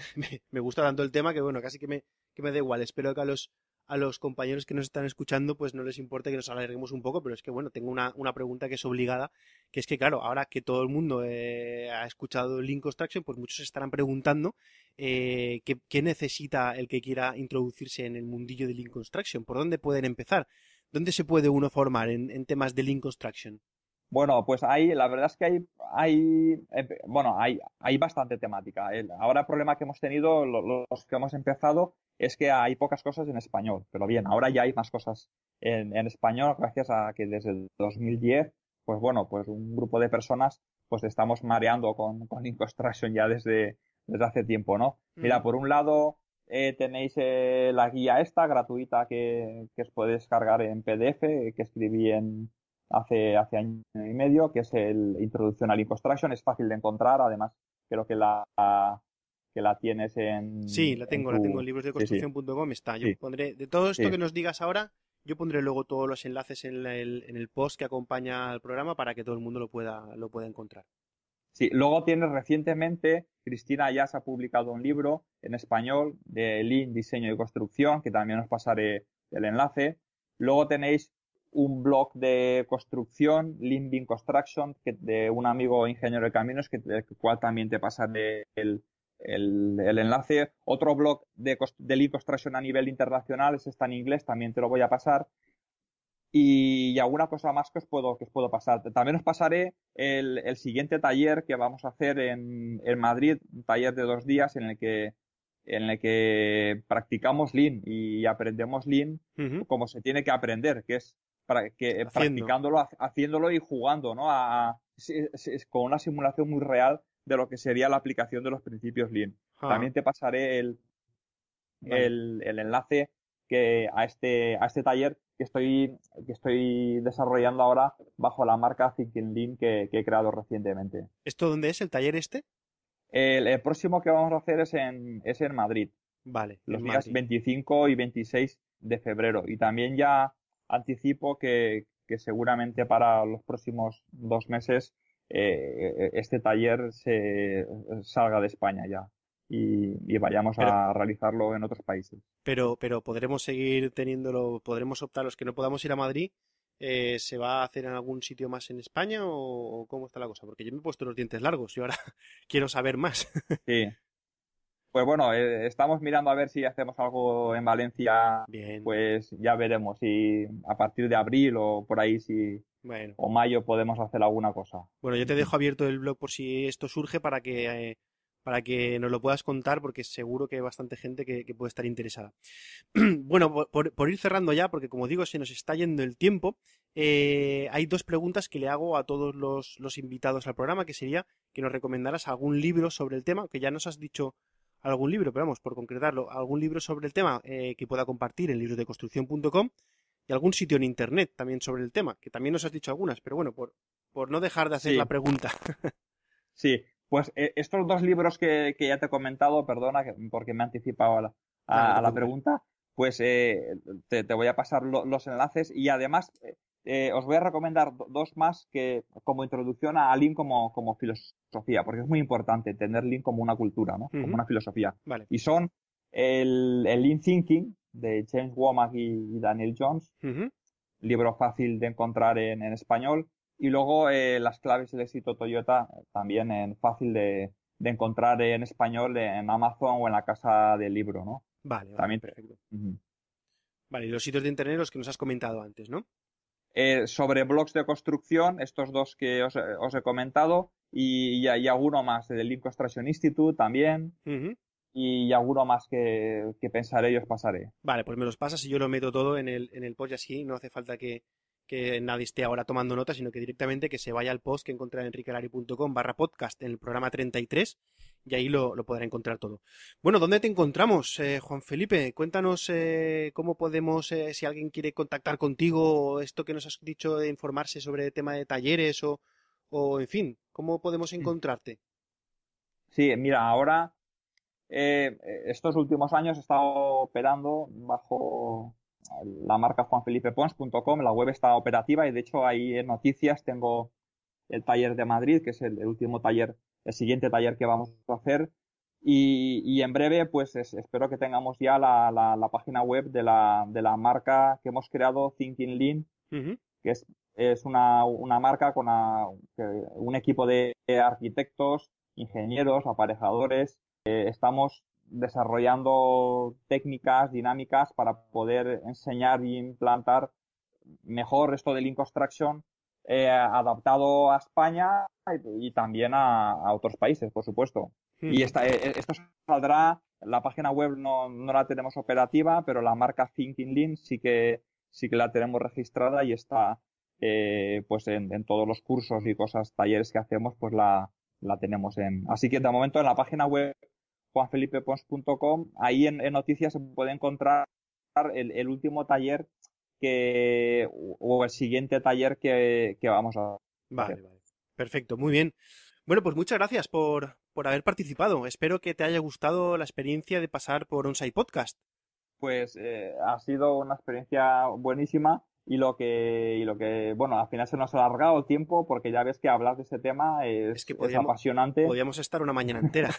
Me gusta tanto el tema que, bueno, casi que me, que me da igual. Espero que a los, a los compañeros que nos están escuchando pues no les importe que nos alarguemos un poco, pero es que, bueno, tengo una, una pregunta que es obligada, que es que, claro, ahora que todo el mundo eh, ha escuchado Lean Construction, pues muchos se estarán preguntando Eh, ¿qué, ¿qué necesita el que quiera introducirse en el mundillo de Lean Construction? ¿Por dónde pueden empezar? ¿Dónde se puede uno formar en, en temas de Lean Construction? Bueno, pues ahí la verdad es que hay, hay bueno, hay, hay bastante temática. El, ahora el problema que hemos tenido, lo, los que hemos empezado, es que hay pocas cosas en español. Pero bien, ahora ya hay más cosas en, en español, gracias a que desde el dos mil diez, pues bueno, pues un grupo de personas pues estamos mareando con, con Lean Construction ya desde... desde hace tiempo, ¿no? Mm. Mira, por un lado eh, tenéis eh, la guía esta gratuita que, que os podéis descargar en P D F, eh, que escribí en hace, hace año y medio, que es el Introducción a Lean Construction. Es fácil de encontrar, además creo que la, la que la tienes en... Sí, la tengo, en tu... la tengo en libros de construcción punto com, sí, sí. Está. Yo sí. pondré, de todo esto sí. que nos digas ahora, yo pondré luego todos los enlaces en el, en el post que acompaña al programa para que todo el mundo lo pueda, lo pueda encontrar. Sí, luego tienes recientemente, Cristina ya se ha publicado un libro en español de Lean, Diseño y Construcción, que también os pasaré el enlace. Luego tenéis un blog de construcción, Lean Construction, que de un amigo ingeniero de caminos, que del cual también te pasaré el, el, el enlace. Otro blog de, de Lean Construction a nivel internacional, ese está en inglés, también te lo voy a pasar. Y, y alguna cosa más que os puedo, que os puedo pasar. También os pasaré el, el siguiente taller que vamos a hacer en, en Madrid, un taller de dos días en el que en el que practicamos Lean y aprendemos Lean uh-huh. como se tiene que aprender, que es para, que, haciendo. practicándolo, ha, haciéndolo y jugando, ¿no? A, a, es, es, con una simulación muy real de lo que sería la aplicación de los principios Lean. Ah. También te pasaré el, vale. el, el enlace que a este, a este taller que estoy, que estoy desarrollando ahora bajo la marca Thinking Lean que, que he creado recientemente. ¿Esto dónde es el taller este? El, el próximo que vamos a hacer es en, es en Madrid. Vale. Los días Madrid. veinticinco y veintiséis de febrero. Y también ya anticipo que, que seguramente para los próximos dos meses eh, este taller se salga de España ya. Y, y vayamos pero, a realizarlo en otros países. Pero, pero podremos seguir teniéndolo, podremos optar los que no podamos ir a Madrid. Eh, ¿Se va a hacer en algún sitio más en España o cómo está la cosa? Porque yo me he puesto los dientes largos y ahora quiero saber más. Sí. Pues bueno, eh, estamos mirando a ver si hacemos algo en Valencia. Bien. Pues ya veremos si a partir de abril o por ahí si bueno. o mayo podemos hacer alguna cosa. Bueno, yo te dejo abierto el blog por si esto surge para que... Eh... para que nos lo puedas contar, porque seguro que hay bastante gente que, que puede estar interesada. Bueno, por, por ir cerrando ya, porque como digo, se nos está yendo el tiempo, eh, hay dos preguntas que le hago a todos los, los invitados al programa, que sería que nos recomendaras algún libro sobre el tema, que ya nos has dicho algún libro, pero vamos, por concretarlo, algún libro sobre el tema eh, que pueda compartir en libros de construcción punto com y algún sitio en internet también sobre el tema, que también nos has dicho algunas, pero bueno, por, por no dejar de hacer sí. la pregunta. Sí. Pues estos dos libros que, que ya te he comentado, perdona porque me he anticipado a la, a, a la pregunta, pues eh, te, te voy a pasar lo, los enlaces y además eh, os voy a recomendar dos más que como introducción a Lean como, como filosofía, porque es muy importante tener Lean como una cultura, ¿no? Uh-huh. Como una filosofía. Vale. Y son el, el Lean Thinking de James Womack y Daniel Jones, uh-huh. libro fácil de encontrar en, en español. Y luego eh, Las claves del éxito Toyota, también en, fácil de, de encontrar en español en Amazon o en la casa del libro, ¿no? Vale, vale también... perfecto. Uh-huh. Vale, y los sitios de internet los que nos has comentado antes, ¿no? Eh, sobre blogs de construcción, estos dos que os, os he comentado, y, y, y alguno más, del Lean Construction Institute también, uh-huh. y, y alguno más que, que pensaré y os pasaré. Vale, pues me los pasas y yo lo meto todo en el, en el post y así, no hace falta que... que nadie esté ahora tomando nota, sino que directamente que se vaya al post que encontrará en enrique alario punto com barra podcast en el programa treinta y tres y ahí lo, lo podrá encontrar todo. Bueno, ¿dónde te encontramos, eh, Juan Felipe? Cuéntanos eh, cómo podemos, eh, si alguien quiere contactar contigo, o esto que nos has dicho de informarse sobre el tema de talleres o, o en fin, ¿cómo podemos encontrarte? Sí, mira, ahora eh, estos últimos años he estado operando bajo... la marca Juan Felipe Pons punto com, la web está operativa y de hecho ahí en noticias tengo el taller de Madrid, que es el, el último taller, el siguiente taller que vamos a hacer y, y en breve pues es, espero que tengamos ya la, la, la página web de la, de la marca que hemos creado, Thinking Lean, uh-huh. que es, es una, una marca con una, un equipo de arquitectos, ingenieros, aparejadores, eh, estamos desarrollando técnicas, dinámicas para poder enseñar y implantar mejor esto del Lean Construction eh, adaptado a España y, y también a, a otros países, por supuesto. Sí. Y esta, eh, esto saldrá, la página web no, no la tenemos operativa, pero la marca Thinking Lean sí que, sí que la tenemos registrada y está eh, pues en, en todos los cursos y cosas, talleres que hacemos, pues la, la tenemos en... Así que de momento en la página web Juan Felipe Pons punto com, ahí en, en noticias se puede encontrar el, el último taller que o el siguiente taller que, que vamos a hacer. Vale, vale. Perfecto, muy bien. Bueno, pues muchas gracias por, por haber participado. Espero que te haya gustado la experiencia de pasar por OnSite Podcast. Pues eh, ha sido una experiencia buenísima Y lo que, y lo que bueno, al final se nos ha alargado el tiempo porque ya ves que hablar de este tema es, es, que podríamos, es apasionante. Podríamos estar una mañana entera.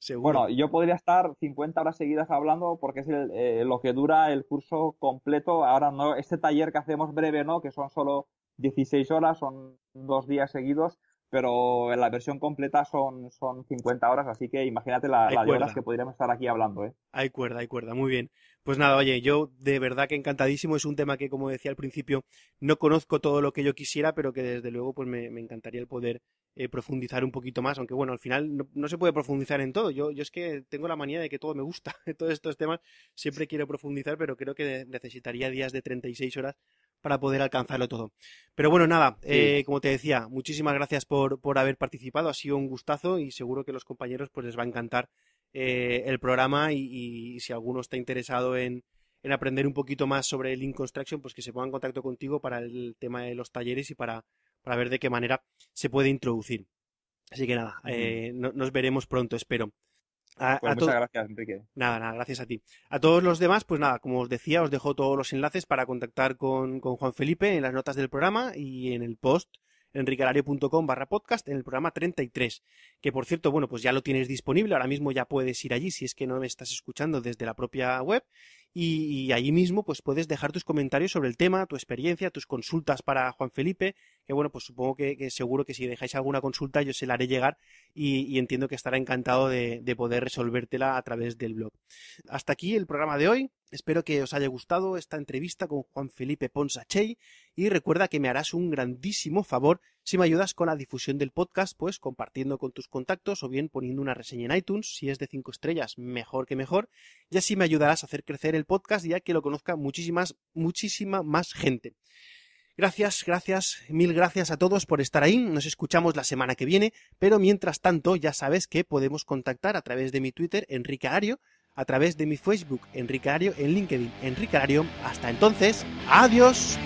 Seguro. Bueno, yo podría estar cincuenta horas seguidas hablando porque es el, eh, lo que dura el curso completo. Ahora no, este taller que hacemos breve, ¿no? Que son solo dieciséis horas, son dos días seguidos, pero en la versión completa son, son cincuenta horas, así que imagínate la, la de horas que podríamos estar aquí hablando, ¿eh? Hay cuerda, hay cuerda, muy bien. Pues nada, oye, yo de verdad que encantadísimo. Es un tema que, como decía al principio, no conozco todo lo que yo quisiera, pero que desde luego pues me, me encantaría el poder eh, profundizar un poquito más, aunque bueno, al final no, no se puede profundizar en todo. Yo, yo es que tengo la manía de que todo me gusta, todos estos temas siempre quiero profundizar, pero creo que necesitaría días de treinta y seis horas para poder alcanzarlo todo. Pero bueno, nada, sí. eh, como te decía, muchísimas gracias por, por haber participado, ha sido un gustazo y seguro que a los compañeros pues les va a encantar Eh, el programa, y, y si alguno está interesado en, en aprender un poquito más sobre Lean Construction, pues que se ponga en contacto contigo para el tema de los talleres y para, para ver de qué manera se puede introducir. Así que nada, eh, mm. no, nos veremos pronto, espero. A, pues a muchas gracias, Enrique. Nada, nada, gracias a ti. A todos los demás, pues nada, como os decía, os dejo todos los enlaces para contactar con, con Juan Felipe en las notas del programa y en el post enriquealario.com barra podcast en el programa treinta y tres, que por cierto, bueno, pues ya lo tienes disponible, ahora mismo ya puedes ir allí si es que no me estás escuchando desde la propia web, y, y allí mismo pues puedes dejar tus comentarios sobre el tema, tu experiencia, tus consultas para Juan Felipe, que bueno, pues supongo que, que seguro que si dejáis alguna consulta yo se la haré llegar y, y entiendo que estará encantado de, de poder resolvértela a través del blog. Hasta aquí el programa de hoy. Espero que os haya gustado esta entrevista con Juan Felipe Pons Achell, y recuerda que me harás un grandísimo favor si me ayudas con la difusión del podcast, pues compartiendo con tus contactos o bien poniendo una reseña en iTunes, si es de cinco estrellas, mejor que mejor, y así me ayudarás a hacer crecer el podcast y a que lo conozca muchísimas, muchísima más gente. Gracias, gracias, mil gracias a todos por estar ahí, nos escuchamos la semana que viene, pero mientras tanto ya sabes que podemos contactar a través de mi Twitter, Enrique Alario, a través de mi Facebook, Enrique Alario, en LinkedIn, Enrique Alario. Hasta entonces, ¡adiós!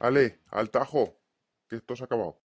Ale, al tajo, que esto se ha acabado.